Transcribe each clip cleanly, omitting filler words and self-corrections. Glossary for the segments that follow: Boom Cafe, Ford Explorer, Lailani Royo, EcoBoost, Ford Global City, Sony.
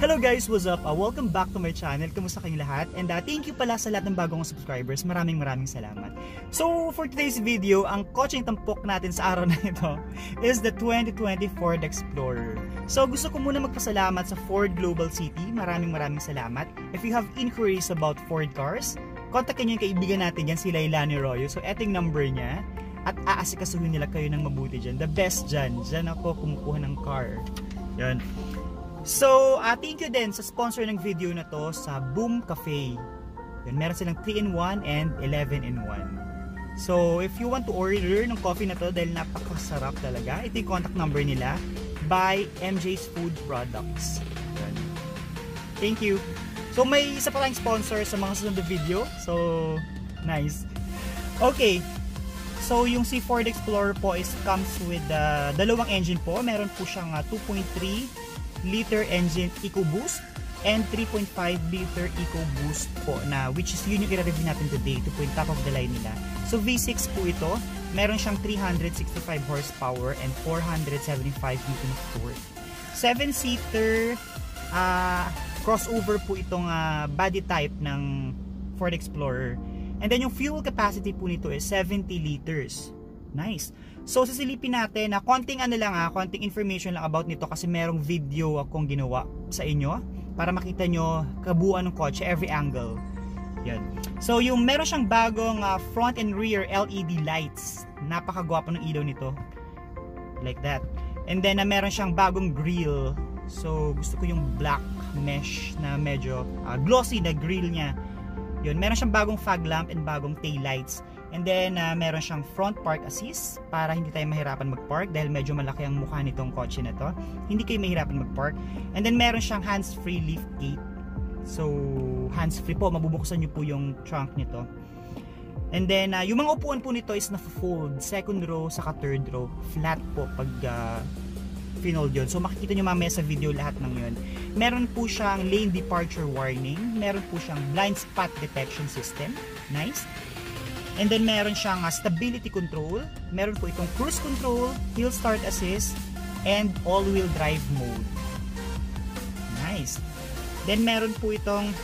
Hello guys! What's up? Welcome back to my channel. Kamusta kayong lahat? And thank you pala sa lahat ng bagong subscribers. Maraming salamat. So for today's video, ang coaching tampok natin sa araw na ito is the 2020 Ford Explorer. So gusto ko muna magpasalamat sa Ford Global City. Maraming salamat. If you have inquiries about Ford cars, kontakin nyo yung kaibigan natin yan, si Lailani Royo. So eting number niya. At aasikasuhin nila kayo ng mabuti dyan. The best dyan. Dyan ako kumukuha ng car. Yan. So, thank you din sa sponsor ng video na to sa Boom Cafe. Yun, meron silang 3-in-1 and 11-in-1. So, if you want to order ng coffee na to dahil napakasarap talaga, ito yung contact number nila by MJ's Food Products. Yun. Thank you. So, may isa pa tayong sponsor sa mga susunod na video. So, nice. Okay. So, yung si Ford Explorer po is comes with dalawang engine po. Meron po siyang 2.3 liter engine EcoBoost and 3.5 liter EcoBoost po na which is yun yung i-review natin today. Ito po yung top of the line nila. So V6 po ito, meron siyang 365 horsepower and 475 Nm. 7-seater crossover po itong body type ng Ford Explorer. And then yung fuel capacity po nito is 70 liters. Nice. So sisilipin natin na konting information lang about nito kasi merong video akong ginawa sa inyo para makita nyo kabuuan ng kotse, every angle. Yan. So yung meron siyang bagong front and rear LED lights. Napakagwapo ng ilaw nito. Like that. And then meron siyang bagong grill. So gusto ko yung black mesh na medyo glossy na grill niya. Yun, meron siyang bagong fog lamp and bagong tail lights. And then, meron siyang front park assist para hindi tayo mahirapan mag-park dahil medyo malaki ang mukha nitong kotse na to. Hindi kayo mahirapan mag-park. And then, meron siyang hands-free lift gate. So, hands-free po. Mabubuksan nyo po yung trunk nito. And then, yung mga upuan po nito is na-fold. Second row, saka third row. Flat po pag finold yun. So, makikita nyo mamaya sa video lahat ng yun. Meron po siyang lane departure warning. Meron po siyang blind spot detection system. Nice. And then meron siyang stability control, meron po itong cruise control, hill start assist, and all-wheel drive mode. Nice. Then meron po itong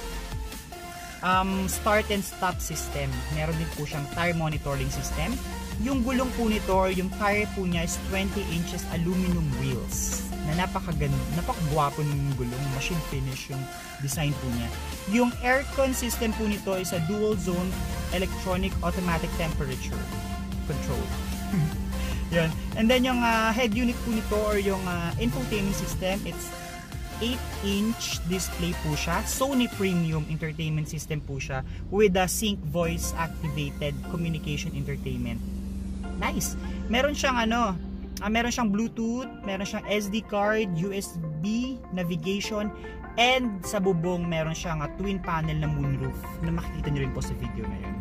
start and stop system. Meron din po siyang tire monitoring system. Yung gulong po nito, yung tire po niya is 20 inches aluminum wheels. Na napakaganda, napakagwapo ng gulong, machine finish yung design po niya. Yung aircon system po nito is a dual zone electronic automatic temperature control. Yun. And then yung head unit po nito or yung infotainment system, it's 8-inch display po siya. Sony Premium Entertainment System po siya with a sync voice activated communication entertainment. Nice. Meron siyang meron siyang Bluetooth, meron siyang SD card, USB, navigation, and sa bubong meron siyang twin panel na moonroof na makikita nyo rin po sa video na yun.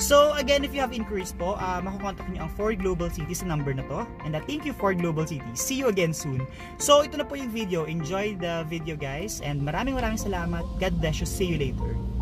So again, if you have inquiries po, makukontak nyo ang Ford Global City sa number na to. And thank you Ford Global City. See you again soon. So ito na po yung video. Enjoy the video guys and maraming salamat. God bless you. See you later.